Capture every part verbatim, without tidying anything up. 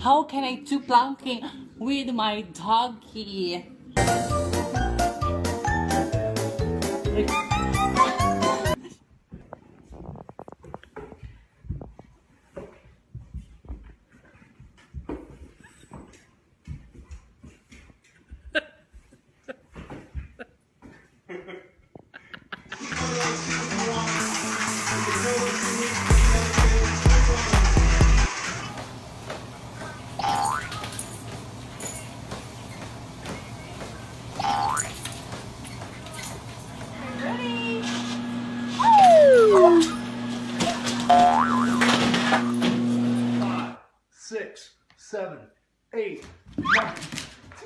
How can I do planking with my doggy? Six, seven, eight, nine,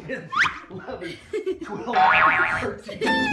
ten, eleven, twelve, thirteen.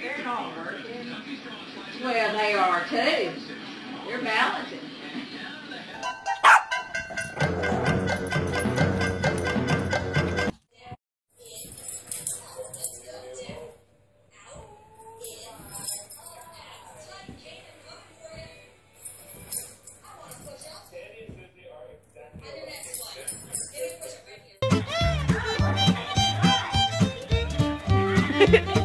They're not working. Well, they are too. They're balancing. Yeah.